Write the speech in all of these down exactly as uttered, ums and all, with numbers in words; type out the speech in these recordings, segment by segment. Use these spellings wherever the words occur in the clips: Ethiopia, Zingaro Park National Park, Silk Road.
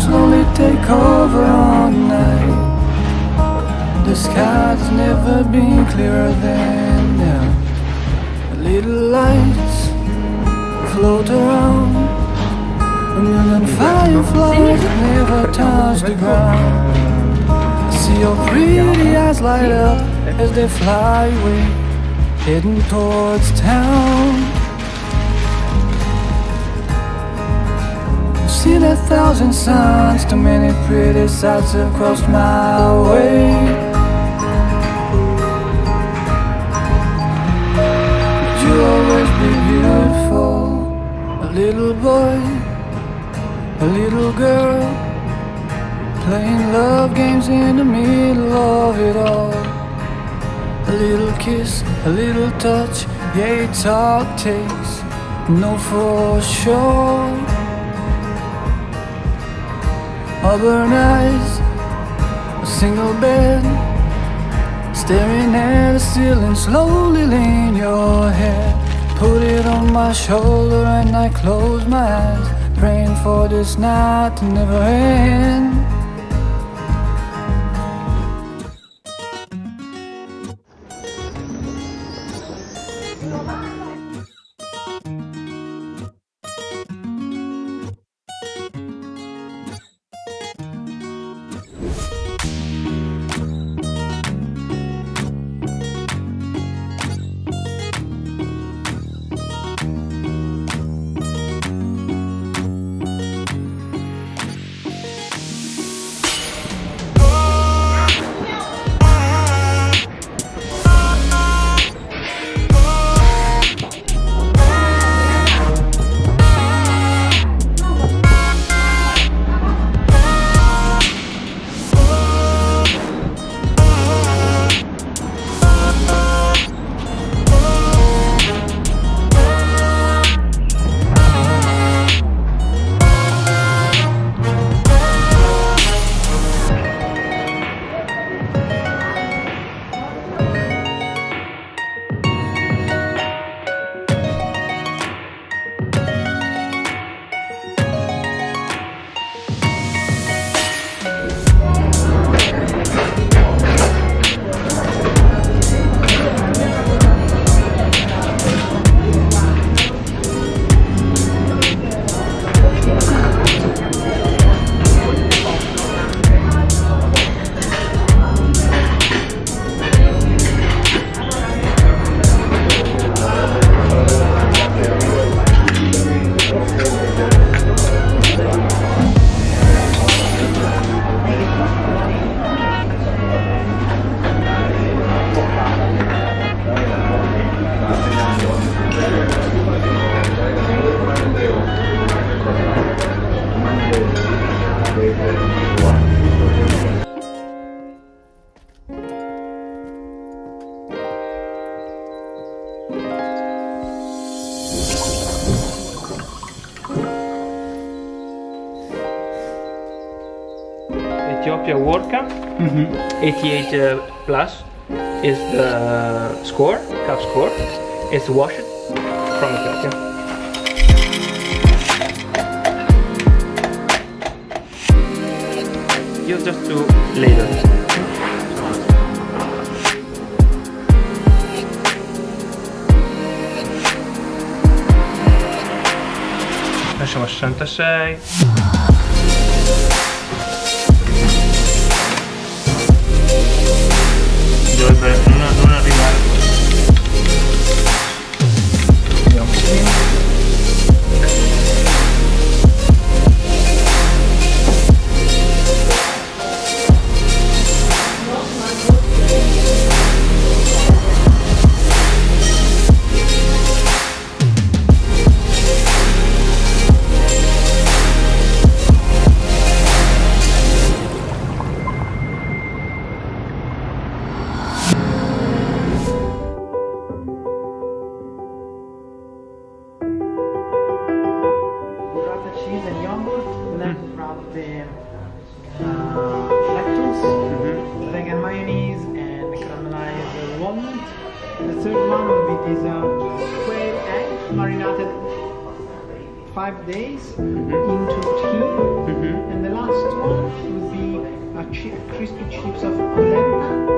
slowly take over all night. The sky's never been clearer than now. Little lights float around, a million fireflies that never touch the ground. I see your pretty eyes light up as they fly away, heading towards town. I've seen a thousand suns, too many pretty sights have crossed my way. But you'll always be beautiful. A little boy, a little girl, playing love games in the middle of it all. A little kiss, a little touch, yeah, it's all it takes, no for sure. Auburn eyes, a single bed, staring at the ceiling, slowly lean your head. Put it on my shoulder and I close my eyes, praying for this night to never end. Ethiopia World Cup, mm-hmm. eighty-eight plus is the score, cup score. It's washed from Ethiopia. You'll just do later. Dovrebbe non, non arrivare. Vediamo qui. The third one will be these uh, quail egg marinated five days mm-hmm. into tea, mm-hmm. and the last one will be a chip, crispy chips of polenta.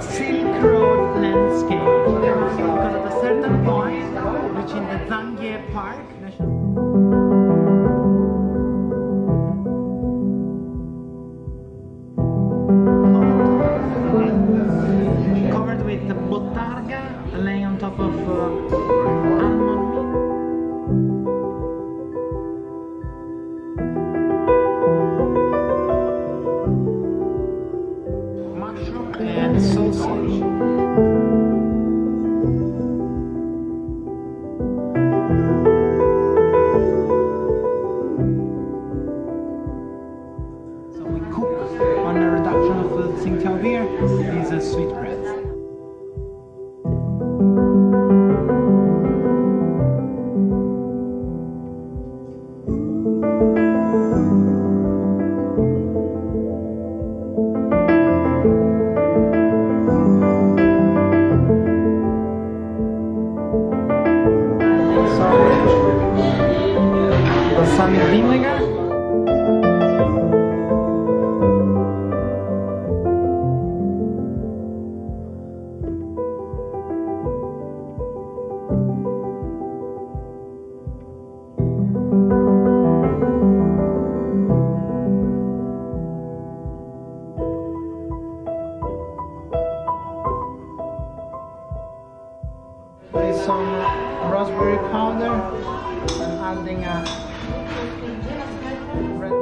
Silk Road landscape, because at a certain point, which in the Zingaro Park National Park. Powder, I'm adding a red